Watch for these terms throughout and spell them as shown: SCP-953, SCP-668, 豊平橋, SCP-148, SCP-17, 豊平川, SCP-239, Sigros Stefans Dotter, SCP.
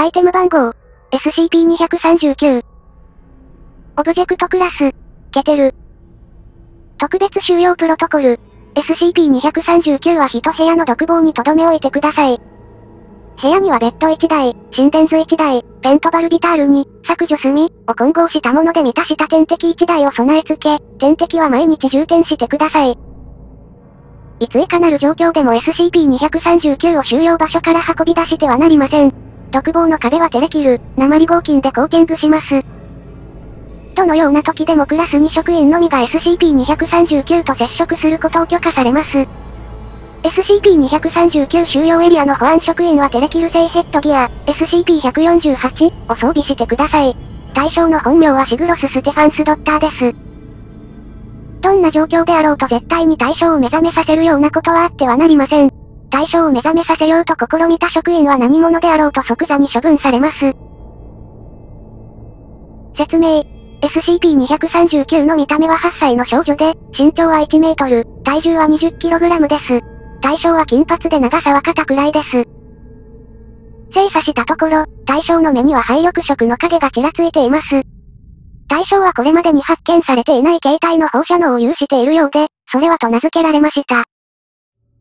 アイテム番号 SCP-239 オブジェクトクラスケテル特別収容プロトコル SCP-239 は一部屋の独房に留め置いてください。部屋にはベッド1台、心電図1台、ペントバルビタール2、削除済みを混合したもので満たした点滴1台を備え付け、点滴は毎日充填してください。いついかなる状況でも SCP-239 を収容場所から運び出してはなりません。独房の壁は照れ切る、鉛合金でコーティングします。どのような時でもクラス2職員のみが SCP-239 と接触することを許可されます。SCP-239 収容エリアの保安職員はテレキル製ヘッドギア、SCP-148 を装備してください。対象の本名はシグロス・ステファンス・ドッターです。どんな状況であろうと絶対に対象を目覚めさせるようなことはあってはなりません。対象を目覚めさせようと試みた職員は何者であろうと即座に処分されます。説明。SCP-239 の見た目は8歳の少女で、身長は1メートル、体重は20kgです。対象は金髪で長さは肩くらいです。精査したところ、対象の目には配緑色の影がちらついています。対象はこれまでに発見されていない形態の放射能を有しているようで、それはと名付けられました。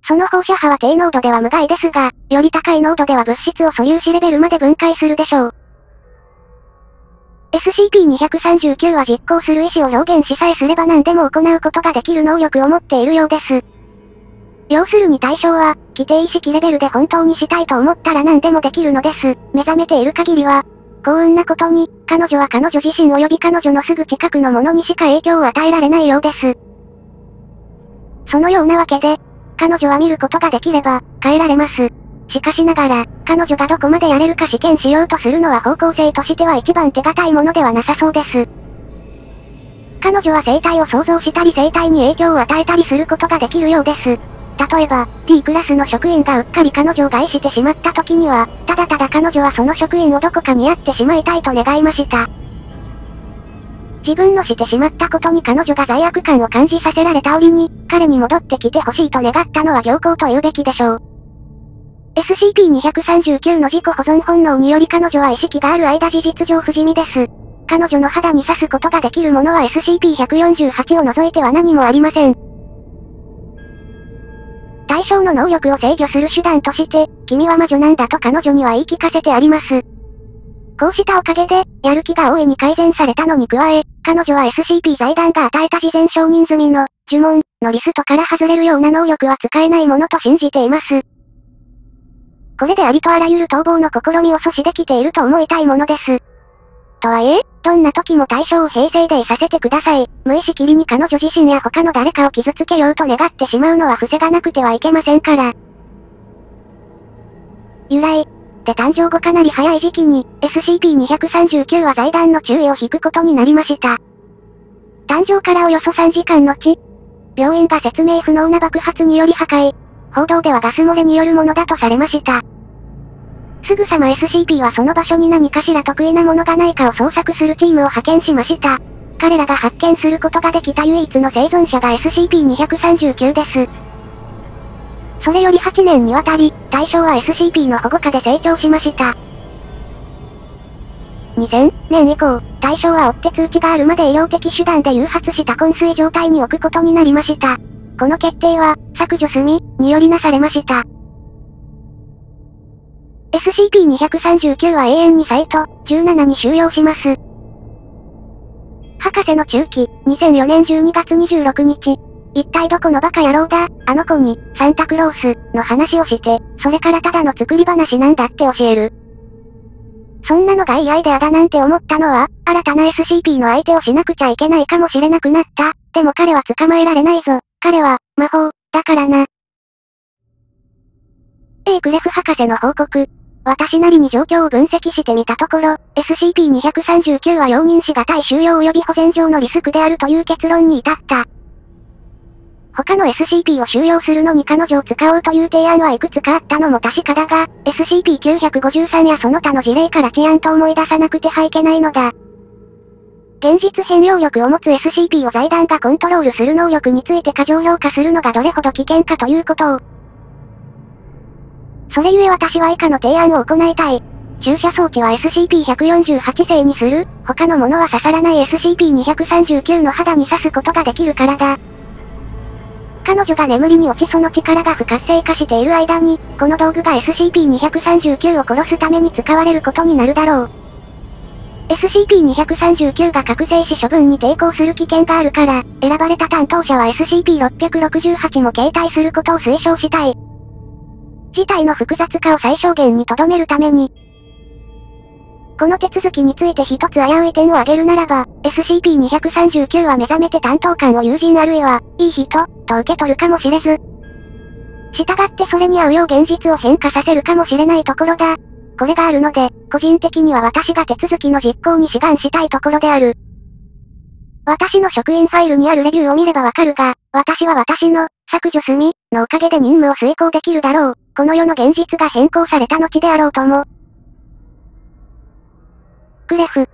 その放射波は低濃度では無害ですが、より高い濃度では物質を素粒子レベルまで分解するでしょう。SCP-239 は実行する意思を表現しさえすれば何でも行うことができる能力を持っているようです。要するに対象は、既定意識レベルで本当にしたいと思ったら何でもできるのです。目覚めている限りは、幸運なことに、彼女は彼女自身及び彼女のすぐ近くのものにしか影響を与えられないようです。そのようなわけで、彼女は見ることができれば、変えられます。しかしながら、彼女がどこまでやれるか試験しようとするのは方向性としては一番手堅いものではなさそうです。彼女は生体を創造したり生体に影響を与えたりすることができるようです。例えば、D クラスの職員がうっかり彼女を害してしまった時には、ただただ彼女はその職員をどこかにやってしまいたいと願いました。自分のしてしまったことに彼女が罪悪感を感じさせられた折に、彼に戻ってきてほしいと願ったのは良好と言うべきでしょう。SCP-239 の自己保存本能により彼女は意識がある間事実上不死身です。彼女の肌に刺すことができるものは SCP-148 を除いては何もありません。対象の能力を制御する手段として、君は魔女なんだと彼女には言い聞かせてあります。こうしたおかげで、やる気が大いに改善されたのに加え、彼女は SCP 財団が与えた事前承認済みの、呪文のリストから外れるような能力は使えないものと信じています。これでありとあらゆる逃亡の試みを阻止できていると思いたいものです。とはいえ、どんな時も対象を平静でいさせてください。無意識に彼女自身や他の誰かを傷つけようと願ってしまうのは防がなくてはいけませんから。由来。で誕生後かなり早い時期に、SCP-239 は財団の注意を引くことになりました。誕生からおよそ3時間後、病院が説明不能な爆発により破壊。報道ではガス漏れによるものだとされました。すぐさま SCP はその場所に何かしら得意なものがないかを捜索するチームを派遣しました。彼らが発見することができた唯一の生存者が SCP-239 です。それより8年にわたり、対象は SCP の保護下で成長しました。2000年以降、対象は追って通知があるまで医療的手段で誘発した昏睡状態に置くことになりました。この決定は、削除済みによりなされました。SCP-239 は永遠にサイト17に収容します。博士の中期、2004年12月26日。一体どこのバカ野郎だ、あの子に、サンタクロースの話をして、それからただの作り話なんだって教える。そんなのが嫌いであだなんて思ったのは、新たな SCP の相手をしなくちゃいけないかもしれなくなった。でも彼は捕まえられないぞ。彼は、魔法、だからな。A クレフ博士の報告。私なりに状況を分析してみたところ、SCP-239 は容認しがたい収容及び保全上のリスクであるという結論に至った。他の SCP を収容するのに彼女を使おうという提案はいくつかあったのも確かだが、SCP-953 やその他の事例から治安と思い出さなくてはいけないのだ。現実変容力を持つ SCP を財団がコントロールする能力について過剰評価するのがどれほど危険かということを。それゆえ私は以下の提案を行いたい。注射装置は SCP-148 製にする。他のものは刺さらない SCP-239 の肌に刺すことができるからだ。彼女が眠りに落ちその力が不活性化している間に、この道具が SCP-239 を殺すために使われることになるだろう。SCP-239 が覚醒し処分に抵抗する危険があるから、選ばれた担当者は SCP-668 も携帯することを推奨したい。事態の複雑化を最小限に留めるために。この手続きについて一つ危うい点を挙げるならば、SCP-239 は目覚めて担当官を友人あるいは、いい人、と受け取るかもしれず。従ってそれに合うよう現実を変化させるかもしれないところだ。これがあるので、個人的には私が手続きの実行に志願したいところである。私の職員ファイルにあるレビューを見ればわかるが、私は私の、削除済み、のおかげで任務を遂行できるだろう。この世の現実が変更された後であろうとも。クレフ。